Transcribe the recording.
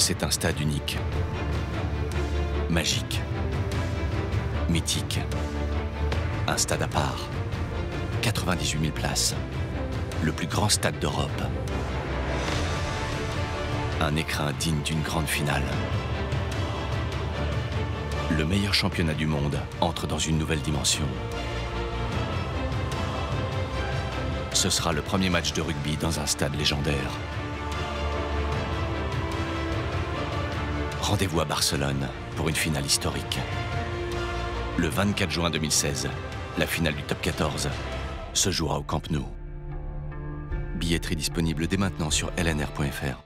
c'est un stade unique, magique, mythique, un stade à part, 98 000 places, le plus grand stade d'Europe, un écrin digne d'une grande finale. Le meilleur championnat du monde entre dans une nouvelle dimension. Ce sera le premier match de rugby dans un stade légendaire. Rendez-vous à Barcelone pour une finale historique. Le 24 juin 2016, la finale du top 14 se jouera au Camp Nou. Billetterie disponible dès maintenant sur lnr.fr.